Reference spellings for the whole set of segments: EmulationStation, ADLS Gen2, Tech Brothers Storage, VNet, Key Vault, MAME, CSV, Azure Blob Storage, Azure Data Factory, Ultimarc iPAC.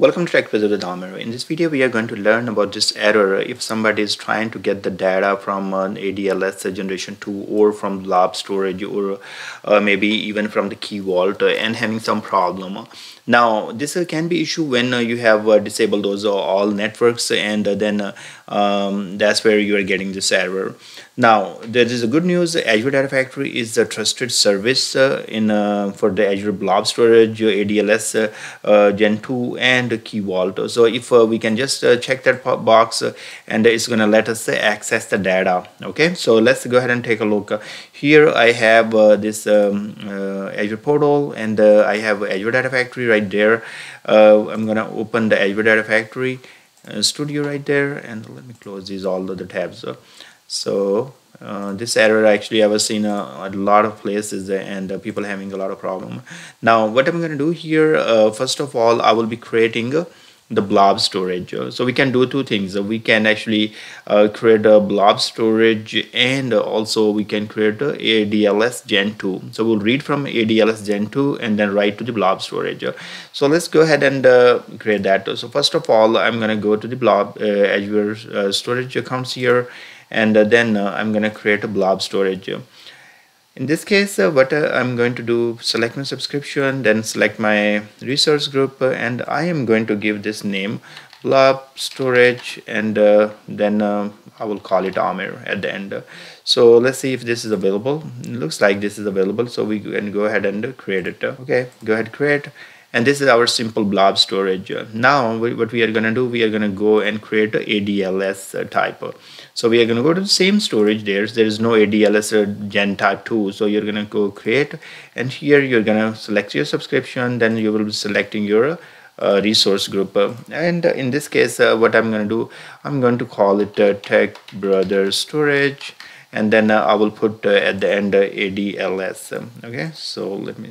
Welcome to Tech Brothers with Amir. In this video, we are going to learn about this error if somebody is trying to get the data from an ADLS Generation 2 or from Blob Storage or maybe even from the Key Vault and having some problem. Now, this can be issue when you have disabled those all networks, and then that's where you are getting this error. Now, there is a good news. Azure Data Factory is a trusted service for the Azure Blob Storage, ADLS Gen 2, and the Key Vault. So if we can just check that box and it's going to let us access the data. Okay, so let's go ahead and take a look. Here I have this Azure portal, and I have Azure Data Factory right there. I'm going to open the Azure Data Factory studio right there, and let me close these all the tabs. So this error actually I was seeing a lot of places, and people having a lot of problem. Now what I'm going to do here, first of all I will be creating the blob storage. So we can do two things. We can actually create a blob storage, and also we can create a ADLS Gen 2. So we'll read from ADLS Gen 2 and then write to the blob storage. So let's go ahead and create that. So first of all I'm going to go to the blob Azure storage accounts here, and then I'm going to create a blob storage. In this case what I'm going to do, select my subscription, then select my resource group, and I am going to give this name blob storage, and then I will call it Amir at the end. So let's see if this is available. It looks like this is available, so we can go ahead and create it. Okay, go ahead, create. And this is our simple blob storage. Now what we are going to do, we are going to go and create a ADLS type. So we are going to go to the same storage. There is no ADLS Gen type 2. So you're going to go create, and here you're going to select your subscription, then you will be selecting your resource group, and in this case what I'm going to do, I'm going to call it Tech Brothers Storage, and then I will put at the end ADLS. Okay, so let me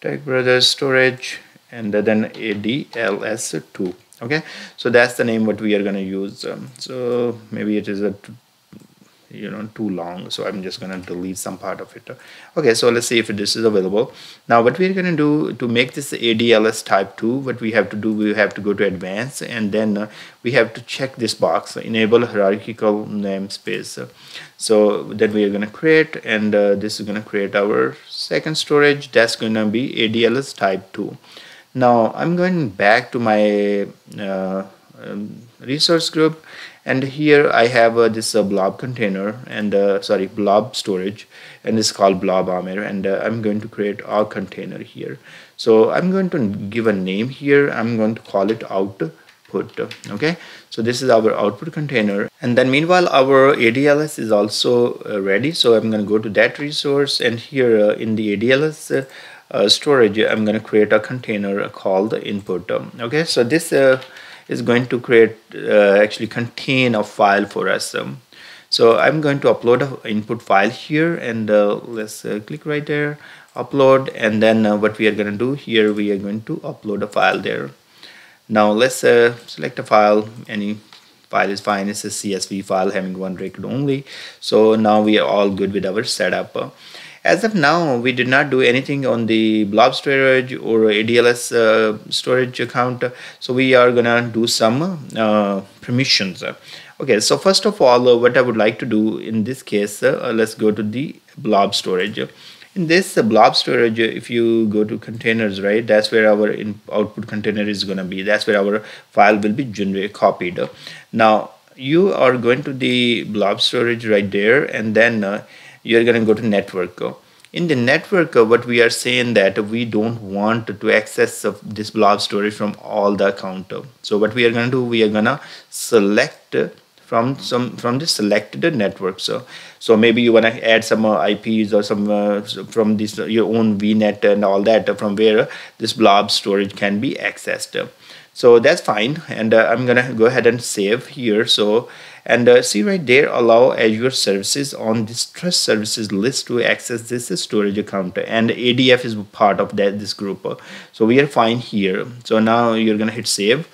Tech Brothers Storage, and then ADLS2. Okay, so that's the name what we are going to use. So maybe it is too long, so I'm just going to delete some part of it. Okay, so let's see if this is available. Now what we're going to do to make this ADLS type 2, what we have to do, we have to go to advanced, and then we have to check this box, enable hierarchical namespace. So that we are going to create, and this is going to create our second storage, that's going to be ADLS type 2. Now I'm going back to my resource group, and here I have this blob container, and sorry, blob storage, and it's called blob Amir, and I'm going to create our container here. So I'm going to give a name here, I'm going to call it output. Okay, so this is our output container, and then meanwhile our ADLS is also ready. So I'm going to go to that resource, and here in the ADLS storage I'm going to create a container called input. Okay, so this is going to create actually contain a file for us. So I'm going to upload an input file here, and let's click right there, upload, and then what we are going to do here, we are going to upload a file there. Now let's select a file, any file is fine, it's a CSV file having one record only. So now we are all good with our setup. As of now we did not do anything on the blob storage or ADLS storage account, so we are gonna do some permissions. Okay, so first of all what I would like to do in this case, let's go to the blob storage. In this blob storage, if you go to containers, right, that's where our output container is going to be, that's where our file will be generated, copied. Now you are going to the blob storage right there, and then you're going to go to network. In the network what we are saying that we don't want to access this blob storage from all the account. So what we are going to do, we are going to select from the selected network. So maybe you want to add some IPs or some from this your own VNet and all that, from where this blob storage can be accessed. So that's fine, and I'm gonna go ahead and save here. So and see right there, allow Azure services on this trust services list to access this storage account, and ADF is part of that this group. So we are fine here. So now you're gonna hit save,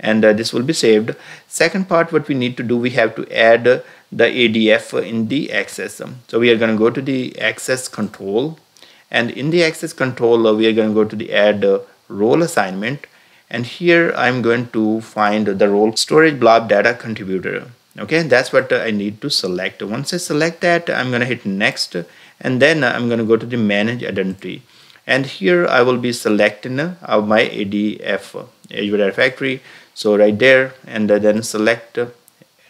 and this will be saved. Second part what we need to do, we have to add the ADF in the access. So we are going to go to the access control, and in the access control we are going to go to the add role assignment, And here I'm going to find the role storage blob data contributor. Okay, that's what I need to select. Once I select that, I'm going to hit next, and then I'm going to go to the manage identity. And here I will be selecting my ADF, Azure Data Factory. So right there, and then select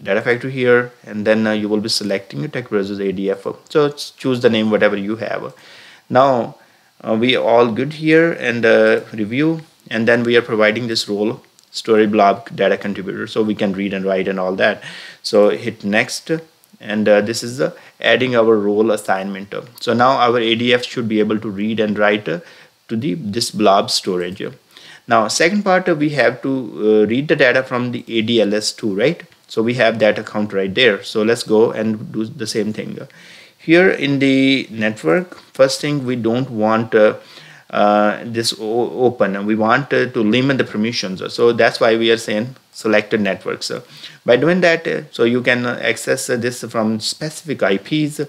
Data Factory here, and then you will be selecting your Tech Brothers ADF. So choose the name, whatever you have. Now we are all good here, and review, and then we are providing this role storage blob data contributor, so we can read and write and all that. So hit next, and this is adding our role assignment. So now our ADF should be able to read and write to this blob storage. Now second part, we have to read the data from the ADLS too, right? So we have that account right there. So let's go and do the same thing. Here in the network, first thing, we don't want this open, and we want to limit the permissions. So that's why we are saying selected networks. By doing that, so you can access this from specific IPs.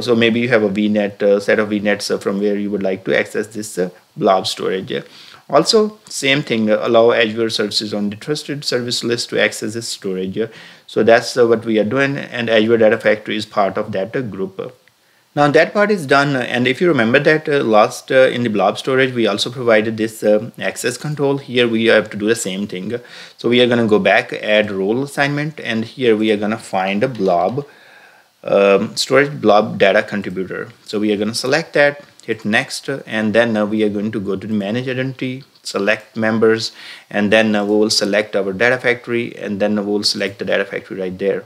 So maybe you have a VNet, set of VNets from where you would like to access this blob storage. Also, same thing, allow Azure services on the trusted service list to access this storage. So that's what we are doing, and Azure Data Factory is part of that group. Now that part is done, and if you remember that last in the blob storage, we also provided this access control. Here we have to do the same thing. So we are going to go back, add role assignment, and here we are going to find a blob, storage blob data contributor. So we are going to select that, hit next, and then we are going to go to the manage identity, select members, and then we will select our Data Factory, and then we will select the Data Factory right there.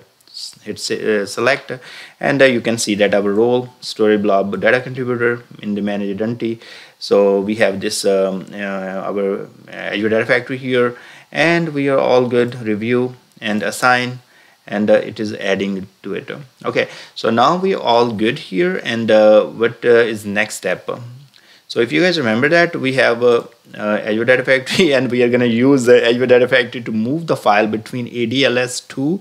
Hit select, and you can see that our role storage blob data contributor in the manage identity. So we have this our Azure Data Factory here, and we are all good. Review and assign, and it is adding to it. Okay, so now we are all good here, and what is next step? So if you guys remember that we have Azure Data Factory, and we are going to use Azure Data Factory to move the file between ADLS to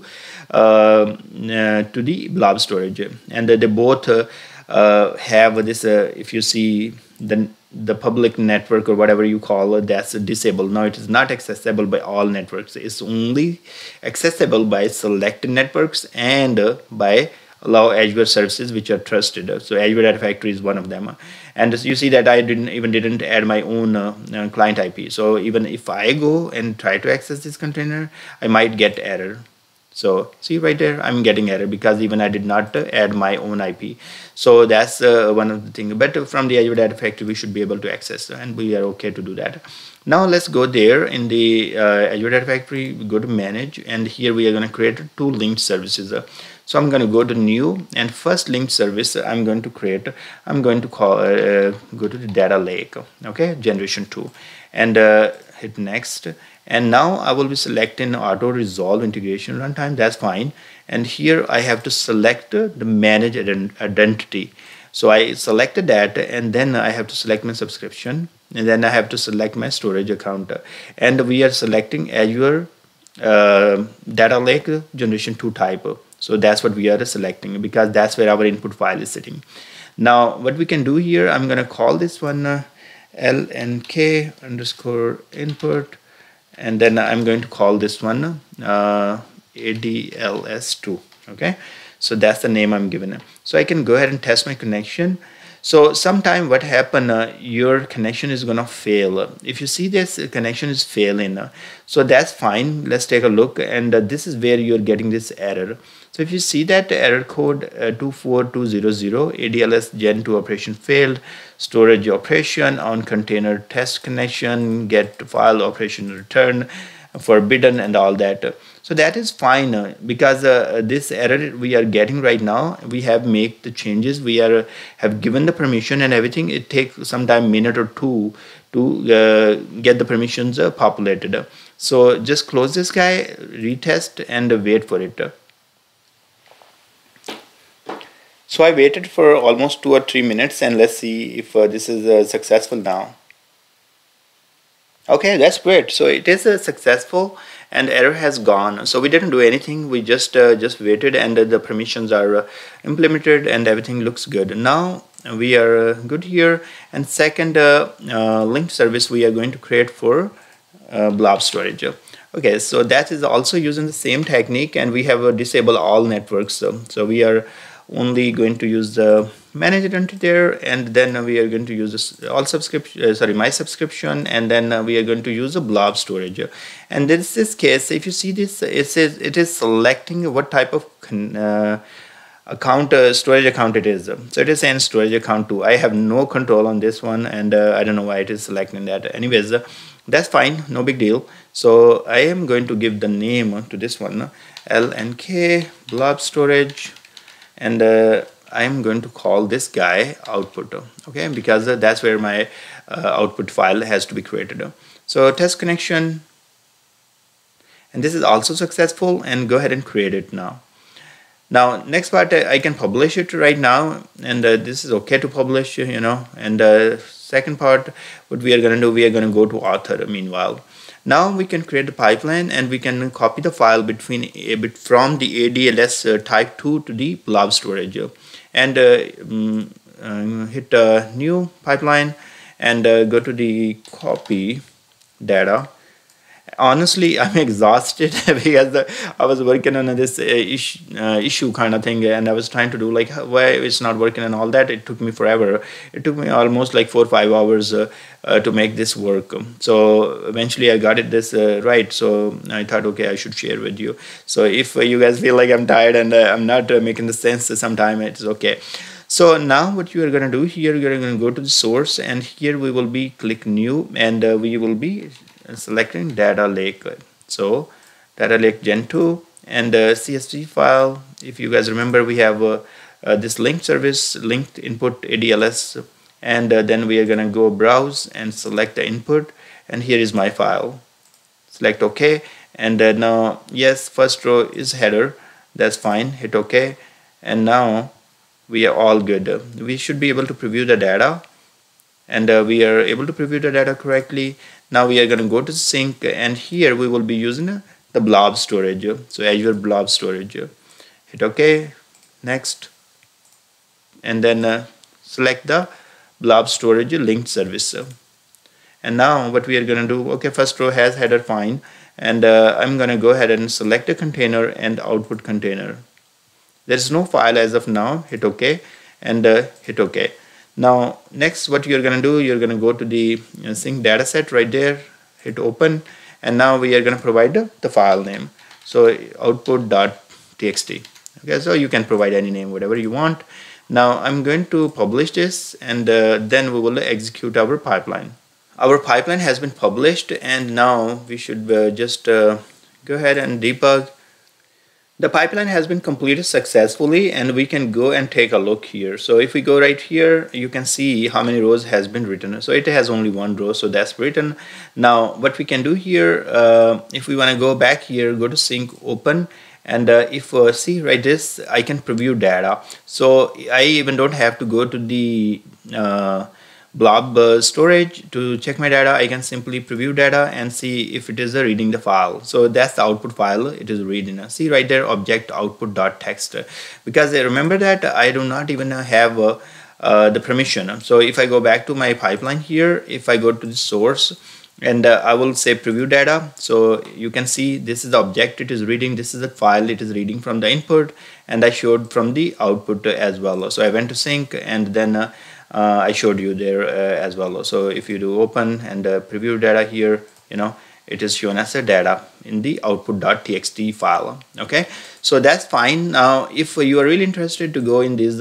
the blob storage, and they both have this. If you see the public network or whatever you call it, that's disabled. Now it is not accessible by all networks. It's only accessible by selected networks and by allow Azure services which are trusted. So Azure Data Factory is one of them, and you see that I didn't add my own client IP. So even if I go and try to access this container, I might get error. So see right there, I'm getting error because even I did not add my own IP. So that's one of the things. But from the Azure Data Factory, we should be able to access, and we are okay to do that. Now let's go there in the Azure Data Factory. We go to manage, and here we are going to create two linked services. So I'm going to go to new, and first linked service I'm going to create. I'm going to call go to the data lake. Okay, generation 2, and hit next. And now I will be selecting auto resolve integration runtime. That's fine. And here I have to select the manage identity. So I selected that, and then I have to select my subscription, and then I have to select my storage account. And we are selecting Azure Data Lake Generation 2 type. So that's what we are selecting, because that's where our input file is sitting. Now what we can do here, I'm going to call this one lnk_input. And then I'm going to call this one ADLS2. Okay, so that's the name I'm giving it. So I can go ahead and test my connection. So sometime what happen, your connection is gonna fail. If you see this connection is failing, so that's fine. Let's take a look, and this is where you're getting this error. So if you see that error code 24200, ADLS Gen 2 operation failed, storage operation on container test connection, get file operation return forbidden, and all that. So that is fine, because this error we are getting right now, we have made the changes, we are have given the permission and everything. It takes sometime minute or two to get the permissions populated. So just close this guy, retest, and wait for it. So I waited for almost 2 or 3 minutes, and let's see if this is successful now. Okay, that's great. So it is successful, and error has gone. So we didn't do anything, we just waited, and the permissions are implemented, and everything looks good. Now we are good here. And second link service we are going to create for blob storage. Okay, so that is also using the same technique, and we have disable all networks. So we are only going to use the manage identity there, and then we are going to use this all subscription, my subscription, and then we are going to use the blob storage. And in this case, if you see this, it says it is selecting what type of account, storage account it is. So it is saying storage account 2. I have no control on this one, and I don't know why it is selecting that. Anyways, that's fine, no big deal. So I am going to give the name to this one, LNK blob storage, and I'm going to call this guy output, okay, because that's where my output file has to be created. So test connection, and this is also successful, and go ahead and create it now. Now next part, I can publish it right now, and this is okay to publish, you know. And second part, what we are going to do, we are going to go to author meanwhile. Now we can create the pipeline, and we can copy the file from the ADLS type 2 to the blob storage, and hit new pipeline, and go to the copy data. Honestly, I'm exhausted because I was working on this issue kind of thing, and I was trying to do like why it's not working and all that. It took me forever. It took me almost like 4 or 5 hours to make this work. So eventually I got it this right. So I thought, okay, I should share with you. So if you guys feel like I'm tired and I'm not making the sense sometime, it's okay. So now what you are going to do here, you're going to go to the source, and here we will be click new, and we will be selecting data lake. So data lake gen2 and CSV file. If you guys remember, we have this linked service, linked input ADLS, and then we are going to go browse and select the input, and here is my file. Select OK, and now yes, first row is header, that's fine, hit OK, and now we are all good. We should be able to preview the data, and we are able to preview the data correctly. Now we are going to go to sync, and here we will be using the blob storage, so Azure blob storage. Hit OK, next, and then select the blob storage linked service. And now what we are going to do, okay, first row has header, fine, and I'm going to go ahead and select a container and output container. There is no file as of now, hit OK, and hit OK. Now next what you're going to do, you're going to go to the sync dataset right there, hit open, and now we are going to provide the file name, so output.txt. okay, so you can provide any name, whatever you want. Now I'm going to publish this, and then we will execute our pipeline. Our pipeline has been published, and now we should just go ahead and debug. The pipeline has been completed successfully, and we can go and take a look here. So if we go right here, you can see how many rows has been written. So it has only one row, so that's written. Now what we can do here, if we want to go back here, go to sync, open, and if see right this, I can preview data. So I even don't have to go to the blob storage to check my data. I can simply preview data and see if it is reading the file. So that's the output file it is reading. See right there, object output.txt, because remember that I do not even have the permission. So if I go back to my pipeline here, if I go to the source, and I will say preview data, so you can see this is the object it is reading, this is the file it is reading from the input, and I showed from the output as well. So I went to sync, and then I showed you there as well. So if you do open and preview data here, you know, it is shown as a data in the output.txt file. Okay, so that's fine. Now if you are really interested to go in this,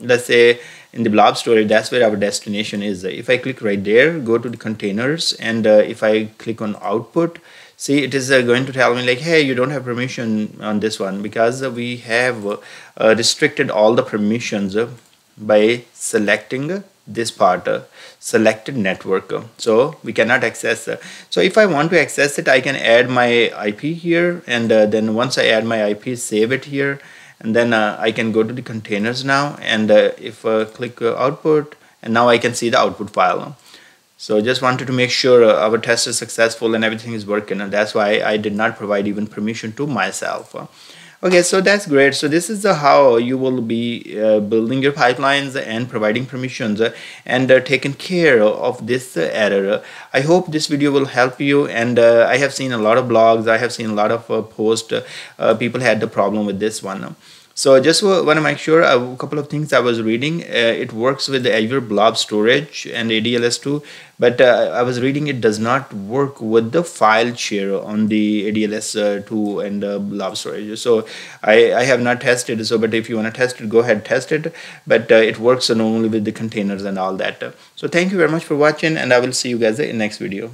let's say in the blob storage, that's where our destination is. If I click right there, go to the containers, and if I click on output, see it is going to tell me like, hey, you don't have permission on this one, because we have restricted all the permissions by selecting this part, selected network, so we cannot access. So if I want to access it, I can add my IP here, and then once I add my IP, save it here, and then I can go to the containers now, and if click output, and now I can see the output file. So just wanted to make sure our test is successful and everything is working, and that's why I did not provide even permission to myself. Okay, so that's great. So this is how you will be building your pipelines and providing permissions and taking care of this error. I hope this video will help you, and I have seen a lot of blogs, I have seen a lot of posts, people had the problem with this one. So just want to make sure a couple of things I was reading. It works with the Azure Blob Storage and ADLS too, but I was reading it does not work with the file share on the ADLS 2 and Blob Storage. So I have not tested. So, but if you want to test it, go ahead test it. But it works only with the containers and all that. So thank you very much for watching, and I will see you guys in next video.